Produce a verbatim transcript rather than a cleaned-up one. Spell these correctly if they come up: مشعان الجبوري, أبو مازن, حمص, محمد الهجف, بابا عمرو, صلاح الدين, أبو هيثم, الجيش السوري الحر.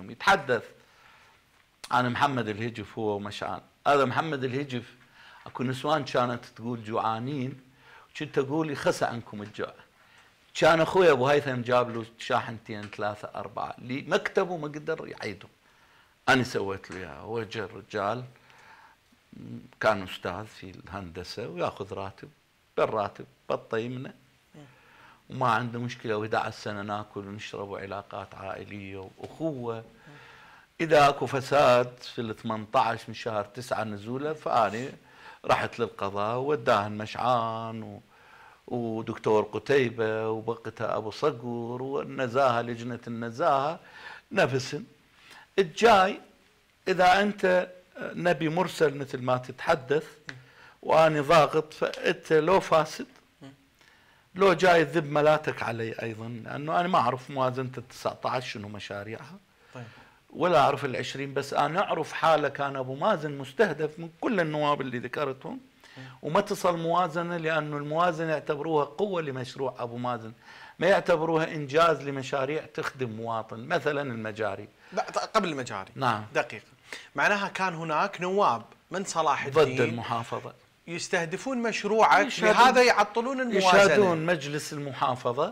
يتحدث عن محمد الهجف هو ومشعل. هذا محمد الهجف اكو نسوان كانت تقول جوعانين، كنت اقول خسى عنكم الجوع. كان اخوي ابو هيثم جاب له شاحنتين ثلاثه اربعه لمكتبه ما قدر يعيدهم. انا سويت له اياها. هو جا الرجال كان استاذ في الهندسه وياخذ راتب بالراتب بطي منه وما عنده مشكله، و11 سنه ناكل ونشرب وعلاقات عائليه واخوه. اذا اكو فساد في ال ثمانطعش من شهر تسعة نزوله فاني رحت للقضاء ووداهن مشعان و... ودكتور قتيبه وبقتها ابو صقور والنزاهه لجنه النزاهه نفسن الجاي. اذا انت نبي مرسل مثل ما تتحدث واني ضاغط، فانت لو فاسد لو جاي تذب ملاتك علي ايضا، لانه انا ما اعرف موازنه ال تسعطعش شنو مشاريعها طيب. ولا اعرف ال عشرين، بس انا اعرف حاله كان ابو مازن مستهدف من كل النواب اللي ذكرتهم وما تصل موازنه، لانه الموازنه يعتبروها قوه لمشروع ابو مازن، ما يعتبروها انجاز لمشاريع تخدم مواطن، مثلا المجاري. لا قبل المجاري نعم دقيقه، معناها كان هناك نواب من صلاح الدين ضد المحافظه يستهدفون مشروعك، لهذا يعطلون الموازنه، يشهدون مجلس المحافظه.